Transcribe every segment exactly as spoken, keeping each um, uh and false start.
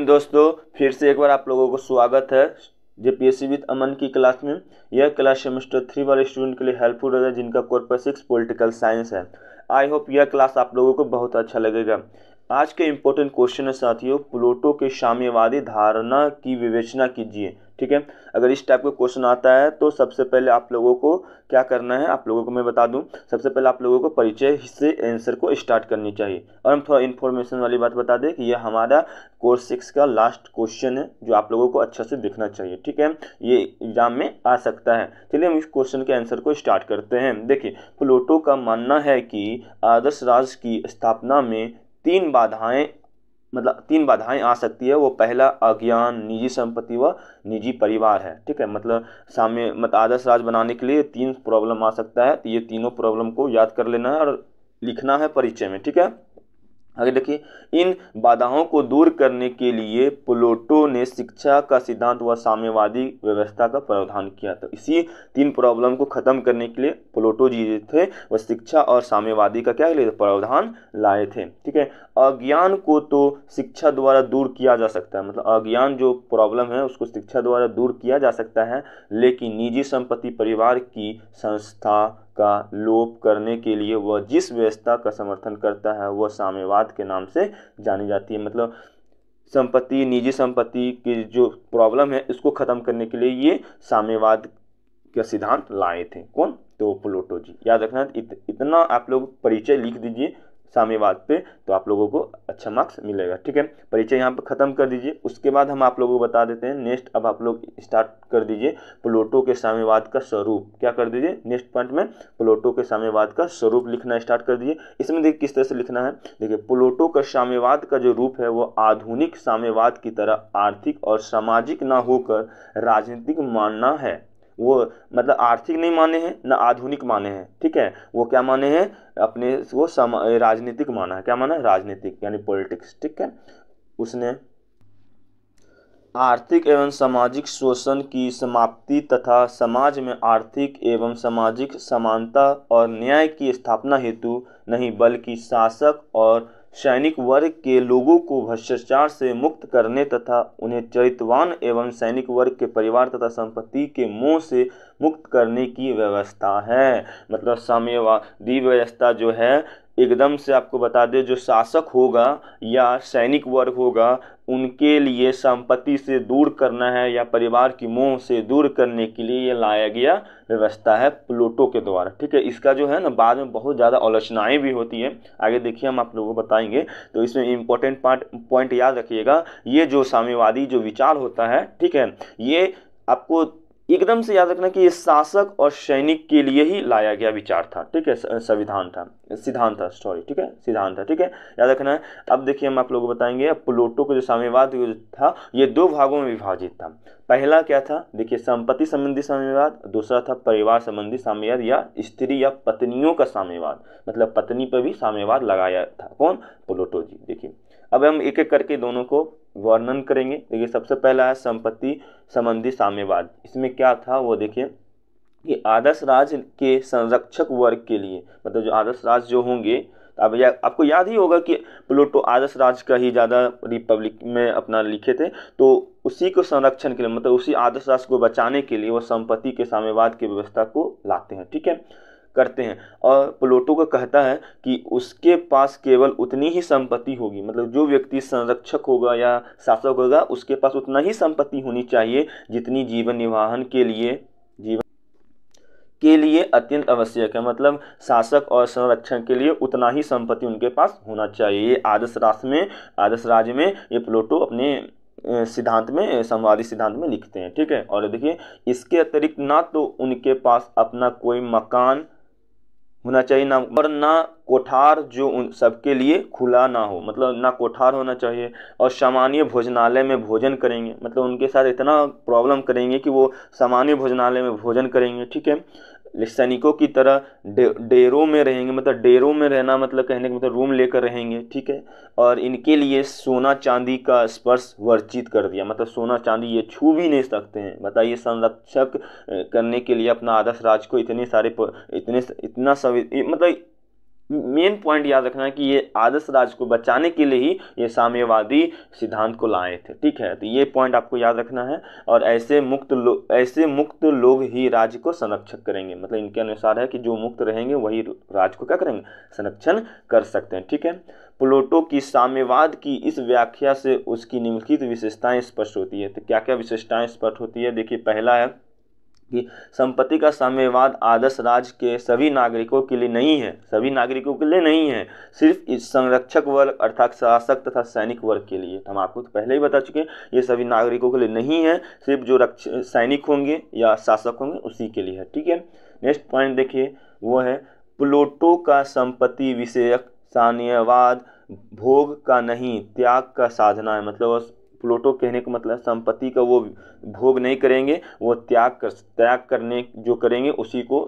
Friend दोस्तों, फिर से एक बार आप लोगों को स्वागत है जेपीएससी विद अमन की क्लास में। यह क्लास सेमेस्टर थ्री वाले स्टूडेंट के लिए हेल्पफुल होगा जिनका कोर फिजिक्स पॉलिटिकल साइंस है। आई होप यह क्लास आप लोगों को बहुत अच्छा लगेगा। आज के इम्पोर्टेंट क्वेश्चन है साथियों, प्लेटो के साम्यवादी धारणा की विवेचना कीजिए। ठीक है, अगर इस टाइप का क्वेश्चन आता है तो सबसे पहले आप लोगों को क्या करना है, आप लोगों को मैं बता दूं, सबसे पहले आप लोगों को परिचय से आंसर को स्टार्ट करनी चाहिए। और हम थोड़ा इन्फॉर्मेशन वाली बात बता दें कि यह हमारा कोर्स सिक्स का लास्ट क्वेश्चन है जो आप लोगों को अच्छा से दिखना चाहिए। ठीक है, ये एग्जाम में आ सकता है। चलिए हम इस क्वेश्चन के आंसर को स्टार्ट करते हैं। देखिए, प्लेटो का मानना है कि आदर्श राज्य की स्थापना में तीन बाधाएँ मतलब तीन बाधाएं आ सकती है। वो पहला अज्ञान, निजी संपत्ति व निजी परिवार है। ठीक है, मतलब साम्य मत आदर्श राज बनाने के लिए तीन प्रॉब्लम आ सकता है। तो ये तीनों प्रॉब्लम को याद कर लेना है और लिखना है परिचय में। ठीक है, आगे देखिए, इन बाधाओं को दूर करने के लिए प्लेटो ने शिक्षा का सिद्धांत व साम्यवादी व्यवस्था का प्रावधान किया। तो इसी तीन प्रॉब्लम को खत्म करने के लिए प्लेटो जी थे वह शिक्षा और साम्यवादी का क्या प्रावधान लाए थे। ठीक है, अज्ञान को तो शिक्षा द्वारा दूर किया जा सकता है, मतलब अज्ञान जो प्रॉब्लम है उसको शिक्षा द्वारा दूर किया जा सकता है, लेकिन निजी संपत्ति परिवार की संस्था का लोप करने के लिए वह जिस व्यवस्था का समर्थन करता है वह साम्यवाद के नाम से जानी जाती है। मतलब संपत्ति, निजी संपत्ति की जो प्रॉब्लम है इसको ख़त्म करने के लिए ये साम्यवाद का सिद्धांत लाए थे। कौन? तो प्लेटो जी। याद रखना, इत, इतना आप लोग परिचय लिख दीजिए साम्यवाद पे, तो आप लोगों को अच्छा मार्क्स मिलेगा। ठीक है, परिचय यहाँ पे ख़त्म कर दीजिए। उसके बाद हम आप लोगों को बता देते हैं नेक्स्ट, अब आप लोग स्टार्ट कर दीजिए प्लेटो के साम्यवाद का स्वरूप। क्या कर दीजिए नेक्स्ट पॉइंट में, प्लेटो के साम्यवाद का स्वरूप लिखना स्टार्ट कर दीजिए। इसमें देखिए किस तरह से लिखना है। देखिए, प्लेटो का साम्यवाद का जो रूप है वो आधुनिक साम्यवाद की तरह आर्थिक और सामाजिक ना होकर राजनीतिक मानना है। वो मतलब आर्थिक नहीं माने हैं ना आधुनिक माने हैं। ठीक है, वो क्या माने हैं अपने वो सम राजनीतिक माना है। क्या माना है? राजनीतिक, यानी पॉलिटिक्स। ठीक है, उसने आर्थिक एवं सामाजिक शोषण की समाप्ति तथा समाज में आर्थिक एवं सामाजिक समानता और न्याय की स्थापना हेतु नहीं बल्कि शासक और सैनिक वर्ग के लोगों को भ्रष्टाचार से मुक्त करने तथा उन्हें चरित्रवान एवं सैनिक वर्ग के परिवार तथा संपत्ति के मोह से मुक्त करने की व्यवस्था है। मतलब साम्यवादी व्यवस्था जो है एकदम से आपको बता दें, जो शासक होगा या सैनिक वर्ग होगा उनके लिए संपत्ति से दूर करना है या परिवार की मोह से दूर करने के लिए ये लाया गया व्यवस्था है प्लेटो के द्वारा। ठीक है, इसका जो है ना बाद में बहुत ज़्यादा आलोचनाएं भी होती हैं। आगे देखिए हम आप लोगों को बताएंगे। तो इसमें इम्पोर्टेंट पार्ट पॉइंट याद रखिएगा, ये जो साम्यवादी जो विचार होता है, ठीक है, ये आपको एकदम से याद रखना कि ये शासक और सैनिक के लिए ही लाया गया विचार था। ठीक है, संविधान था, सिद्धांत था, सॉरी, ठीक है, सिद्धांत था। ठीक है, याद रखना है। अब देखिए हम आप लोगों को बताएंगे, अब प्लेटो का जो साम्यवाद था ये दो भागों में विभाजित था। पहला क्या था? देखिए, संपत्ति संबंधी साम्यवाद। दूसरा था परिवार संबंधी साम्यवाद या स्त्री या पत्नियों का साम्यवाद, मतलब पत्नी पर भी साम्यवाद लगाया था। कौन? प्लेटो जी। देखिए, अब हम एक एक करके दोनों को वर्णन करेंगे। देखिए, सबसे पहला है संपत्ति संबंधी साम्यवाद। इसमें क्या था वो देखिए कि आदर्श राज्य के संरक्षक वर्ग के लिए, मतलब जो आदर्श राज्य जो होंगे, अब या, आपको याद ही होगा कि प्लेटो आदर्श राज्य का ही ज़्यादा रिपब्लिक में अपना लिखे थे, तो उसी को संरक्षण के लिए, मतलब उसी आदर्श राज्य को बचाने के लिए वो संपत्ति के साम्यवाद की व्यवस्था को लाते हैं। ठीक है, करते हैं। और प्लेटो का कहता है कि उसके पास केवल उतनी ही संपत्ति होगी, मतलब जो व्यक्ति संरक्षक होगा या शासक होगा उसके पास उतना ही संपत्ति होनी चाहिए जितनी जीवन निर्वाहन के लिए जीवन के लिए अत्यंत आवश्यक है। मतलब शासक और संरक्षण के लिए उतना ही संपत्ति उनके पास होना चाहिए। ये आदर्श राष्ट्र में आदर्श राज्य में ये प्लेटो अपने सिद्धांत में, साम्यवादी सिद्धांत में लिखते हैं। ठीक है, और देखिए इसके अतिरिक्त ना तो उनके पास अपना कोई मकान होना चाहिए ना, और ना कोठार जो उन सबके लिए खुला ना हो, मतलब ना कोठार होना चाहिए, और सामान्य भोजनालय में भोजन करेंगे, मतलब उनके साथ इतना प्रॉब्लम करेंगे कि वो सामान्य भोजनालय में भोजन करेंगे। ठीक है, सैनिकों की तरह डेरों में रहेंगे, मतलब डेरों में रहना मतलब कहने का मतलब रूम लेकर रहेंगे। ठीक है, और इनके लिए सोना चांदी का स्पर्श वर्जित कर दिया, मतलब सोना चांदी ये छू भी नहीं सकते हैं। बताइए, संरक्षक करने के लिए अपना आदर्श राज्य को इतने सारे इतने इतना सवि मतलब मेन पॉइंट याद रखना है कि ये आदर्श राज्य को बचाने के लिए ही ये साम्यवादी सिद्धांत को लाए थे। ठीक है, तो ये पॉइंट आपको याद रखना है। और ऐसे मुक्त लोग ऐसे मुक्त लोग ही राज्य को संरक्षक करेंगे, मतलब इनके अनुसार है कि जो मुक्त रहेंगे वही राज्य को क्या करेंगे, संरक्षण कर सकते हैं। ठीक है, प्लेटो की साम्यवाद की इस व्याख्या से उसकी निम्नलिखित विशेषताएं स्पष्ट होती है। तो क्या क्या विशेषताएं स्पष्ट होती है, देखिए पहला है कि संपत्ति का साम्यवाद आदर्श राज्य के सभी नागरिकों के लिए नहीं है, सभी नागरिकों के लिए नहीं है, सिर्फ इस संरक्षक वर्ग अर्थात शासक तथा सैनिक वर्ग के लिए। हम आपको तो पहले ही बता चुके हैं ये सभी नागरिकों के लिए नहीं है, सिर्फ जो रक्ष सैनिक होंगे या शासक होंगे उसी के लिए है। ठीक है, नेक्स्ट पॉइंट देखिए वो है प्लेटो का संपत्ति विषयक साम्यवाद भोग का नहीं त्याग का साधना है, मतलब प्लेटो कहने का मतलब संपत्ति का वो भोग नहीं करेंगे, वो त्याग कर त्याग करने जो करेंगे उसी को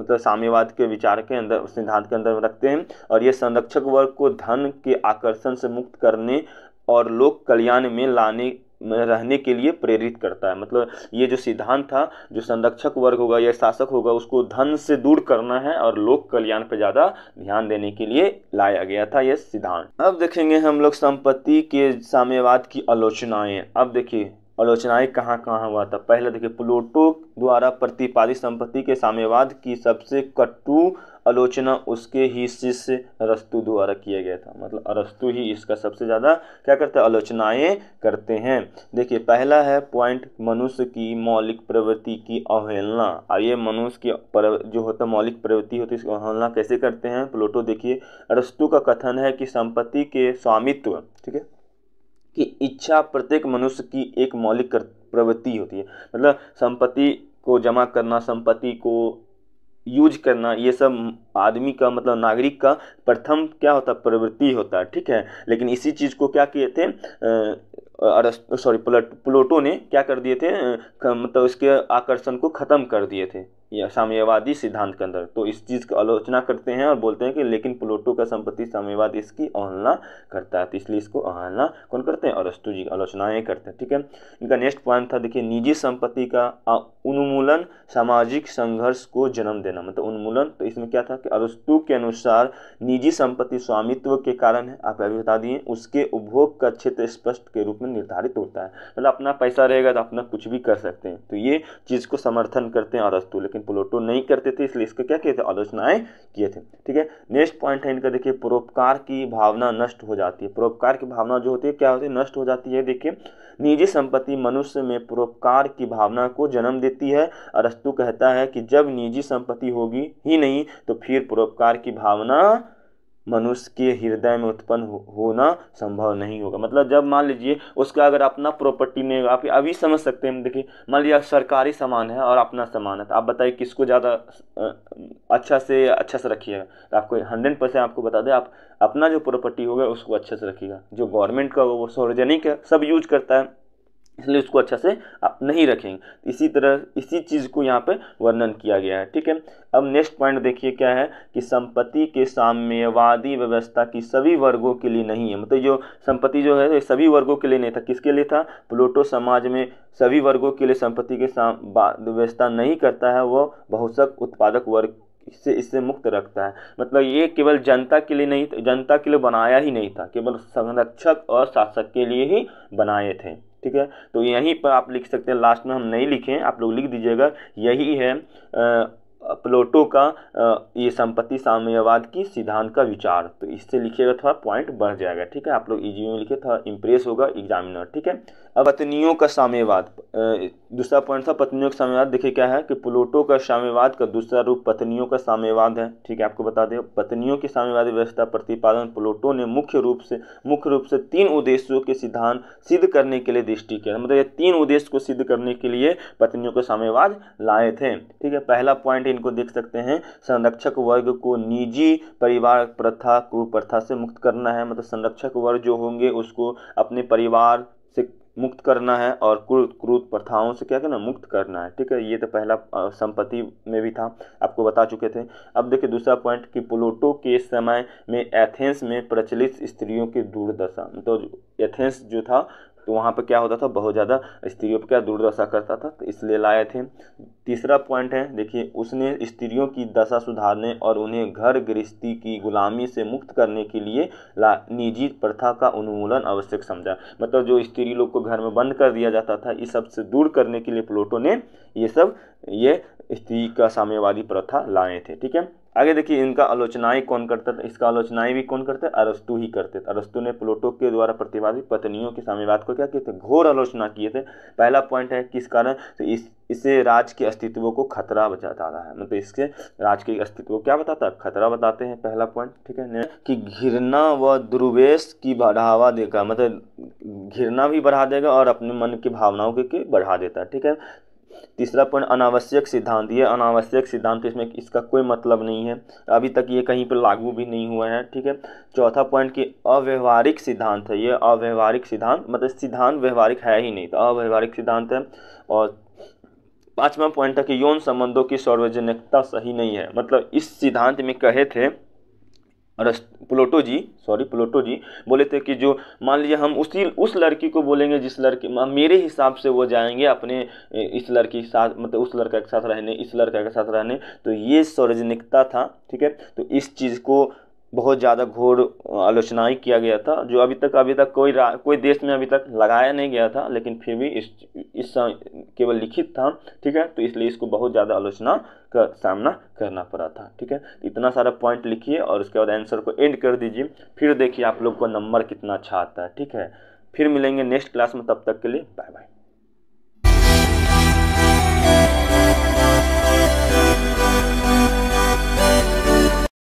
मतलब साम्यवाद के विचार के अंदर सिद्धांत के अंदर रखते हैं। और ये संरक्षक वर्ग को धन के आकर्षण से मुक्त करने और लोक कल्याण में लाने रहने के लिए प्रेरित करता है, मतलब ये जो सिद्धांत था जो संरक्षक वर्ग होगा या शासक होगा उसको धन से दूर करना है और लोक कल्याण पर ज़्यादा ध्यान देने के लिए लाया गया था ये सिद्धांत। अब देखेंगे हम लोग संपत्ति के साम्यवाद की आलोचनाएं। अब देखिए आलोचनाएं कहाँ कहाँ हुआ था। पहले देखिए प्लेटो द्वारा प्रतिपादित संपत्ति के साम्यवाद की सबसे कटु आलोचना उसके ही शिष्य अरस्तु द्वारा किया गया था, मतलब अरस्तु ही इसका सबसे ज़्यादा क्या करते हैं, आलोचनाएँ करते हैं। देखिए पहला है पॉइंट मनुष्य की मौलिक प्रवृत्ति की अवहेलना। और ये मनुष्य की प्रव... जो होता मौलिक प्रवृत्ति होती है इसकी अवहेलना कैसे करते हैं प्लेटो। देखिए अरस्तु का कथन है कि संपत्ति के स्वामित्व ठीक है कि इच्छा प्रत्येक मनुष्य की एक मौलिक प्रवृत्ति होती है, मतलब संपत्ति को जमा करना संपत्ति को यूज करना ये सब आदमी का मतलब नागरिक का प्रथम क्या होता प्रवृत्ति होता है। ठीक है, लेकिन इसी चीज़ को क्या किए थे अरस्तु सॉरी प्लेटो ने क्या कर दिए थे मतलब उसके आकर्षण को ख़त्म कर दिए थे या साम्यवादी सिद्धांत के अंदर। तो इस चीज़ की आलोचना करते हैं और बोलते हैं कि लेकिन प्लेटो का संपत्ति साम्यवाद इसकी अवहेलना करता है, तो इसलिए इसको अवहेलना कौन करते हैं, अरस्तु जी आलोचनाएँ करते हैं। ठीक है, इनका नेक्स्ट पॉइंट था देखिए निजी संपत्ति का उन्मूलन सामाजिक संघर्ष को जन्म देना, मतलब उन्मूलन। तो इसमें क्या था कि अरस्तु के अनुसार निजी संपत्ति स्वामित्व के कारण है, आप अभी बता दिए, उसके उपभोग का क्षेत्र स्पष्ट के रूप में निर्धारित होता है, मतलब अपना पैसा रहेगा तो अपना कुछ भी कर सकते हैं। तो ये चीज़ को समर्थन करते हैं अरस्तु, लेकिन प्लेटो नहीं करते थे इसलिए इसको क्या किए थे, आलोचनाएं किए थे। ठीक है, नेक्स्ट पॉइंट है इनका देखिए परोपकार की भावना नष्ट हो जाती है। परोपकार की भावना जो होती है क्या होती है, नष्ट हो जाती है। देखिए निजी संपत्ति मनुष्य में परोपकार की भावना को जन्म देती है। अरस्तु कहता है कि जब निजी संपत्ति होगी ही नहीं तो फिर परोपकार की भावना मनुष्य के हृदय में उत्पन्न हो, होना संभव नहीं होगा। मतलब जब मान लीजिए उसका अगर अपना प्रॉपर्टी नहीं होगा, आप अभी समझ सकते हैं, देखिए मान लीजिए सरकारी सामान है और अपना सामान है तो आप बताइए किसको ज़्यादा अच्छा से अच्छा से रखिएगा। तो आपको हंड्रेड परसेंट आपको बता दें आप अपना जो प्रॉपर्टी होगा उसको अच्छे से रखिएगा, जो गवर्नमेंट का होगा वो सार्वजनिक है सब यूज करता है इसलिए उसको अच्छा से आप नहीं रखेंगे। इसी तरह इसी चीज़ को यहाँ पे वर्णन किया गया है। ठीक है, अब नेक्स्ट पॉइंट देखिए क्या है कि संपत्ति के साम्यवादी व्यवस्था की सभी वर्गों के लिए नहीं है, मतलब जो संपत्ति जो है सभी वर्गों के लिए नहीं था, किसके लिए था, प्लेटो समाज में सभी वर्गों के लिए संपत्ति के व्यवस्था नहीं करता है, वो बहुसक उत्पादक वर्ग इससे इससे मुक्त रखता है। मतलब ये केवल जनता के लिए नहीं, जनता के लिए बनाया ही नहीं था, केवल संरक्षक और शासक के लिए ही बनाए थे। ठीक है, तो यहीं पर आप लिख सकते हैं, लास्ट में हम नहीं लिखे आप लोग लिख दीजिएगा, यही है प्लेटो का ये संपत्ति साम्यवाद की सिद्धांत का विचार। तो इससे लिखिएगा थोड़ा पॉइंट बढ़ जाएगा। ठीक है, आप लोग इजी में लिखे थोड़ा इम्प्रेस होगा एग्जामिनर। ठीक है, अब पत्नियों का साम्यवाद, दूसरा पॉइंट था पत्नियों का साम्यवाद। देखिए क्या है कि प्लेटो का साम्यवाद का दूसरा रूप पत्नियों का साम्यवाद है। ठीक है, आपको बता दें पत्नियों की साम्यवादी व्यवस्था प्रतिपादन प्लेटो ने मुख्य रूप से मुख्य रूप से तीन उद्देश्यों के सिद्धांत सिद्ध करने के लिए दृष्टि किया, मतलब ये तीन उद्देश्य को सिद्ध करने के लिए पत्नियों का साम्यवाद लाए थे। ठीक है, पहला पॉइंट इनको देख सकते हैं संरक्षक वर्ग को निजी परिवार प्रथा कुप्रथा से मुक्त करना है, मतलब संरक्षक वर्ग जो होंगे उसको अपने परिवार से मुक्त करना है और क्रूर क्रूर प्रथाओं से क्या करना, मुक्त करना है। ठीक है, ये तो पहला संपत्ति में भी था, आपको बता चुके थे। अब देखिए दूसरा पॉइंट कि प्लेटो के समय में एथेंस में प्रचलित स्त्रियों की दुर्दशा, तो एथेंस जो था तो वहाँ पे क्या होता था, बहुत ज़्यादा स्त्रियों पर क्या दुर्दशा करता था, तो इसलिए लाए थे। तीसरा पॉइंट है, देखिए, उसने स्त्रियों की दशा सुधारने और उन्हें घर गृहस्थी की गुलामी से मुक्त करने के लिए ला निजी प्रथा का उन्मूलन आवश्यक समझा। मतलब जो स्त्री लोग को घर में बंद कर दिया जाता था, इस सब से दूर करने के लिए प्लेटो ने ये सब ये स्त्री का साम्यवादी प्रथा लाए थे। ठीक है, आगे देखिए, इनका आलोचनाएँ कौन करता था, इसका आलोचनाएँ भी कौन करते, अरस्तु ही करते थे। अरस्तु ने प्लेटो के द्वारा प्रतिवादी पत्नियों के साम्यवाद को क्या किए थे, घोर आलोचना किए थे। पहला पॉइंट है, किस कारण, तो इस इससे राज के अस्तित्व को खतरा बताता है, मतलब इसके राज के अस्तित्व को क्या बताता है, खतरा बताते हैं, पहला पॉइंट। ठीक है, कि घृणा व दुर्वेश की बढ़ावा देगा, मतलब घृणा भी बढ़ा देगा और अपने मन की भावनाओं के बढ़ा देता है। ठीक है, तीसरा पॉइंट, अनावश्यक सिद्धांत, ये अनावश्यक सिद्धांत, इसमें इसका कोई मतलब नहीं है, अभी तक ये कहीं पर लागू भी नहीं हुआ है। ठीक है, चौथा पॉइंट कि अव्यवहारिक सिद्धांत है, ये अव्यवहारिक सिद्धांत, मतलब सिद्धांत व्यवहारिक है ही नहीं, तो अव्यवहारिक सिद्धांत है। और पाँचवा पॉइंट था कि यौन संबंधों की सार्वजनिकता सही नहीं है, मतलब इस सिद्धांत में कहे थे Plato ji, sorry Plato ji बोले थे कि जो मान लीजिए हम उसी उस लड़की को बोलेंगे जिस लड़की मेरे हिसाब से वो जाएंगे अपने इस लड़की के साथ, मतलब उस लड़का के साथ रहने, इस लड़का के साथ रहने, तो ये सार्वजनिकता था। ठीक है, तो इस चीज़ को बहुत ज़्यादा घोर आलोचनाएँ किया गया था, जो अभी तक अभी तक कोई कोई देश में अभी तक लगाया नहीं गया था, लेकिन फिर भी इस इस केवल लिखित था। ठीक है, तो इसलिए इसको बहुत ज़्यादा आलोचना का सामना करना पड़ा था। ठीक है, इतना सारा पॉइंट लिखिए और उसके बाद आंसर को एंड कर दीजिए, फिर देखिए आप लोग को नंबर कितना अच्छा आता है। ठीक है, फिर मिलेंगे नेक्स्ट क्लास में, तब तक के लिए बाय बाय।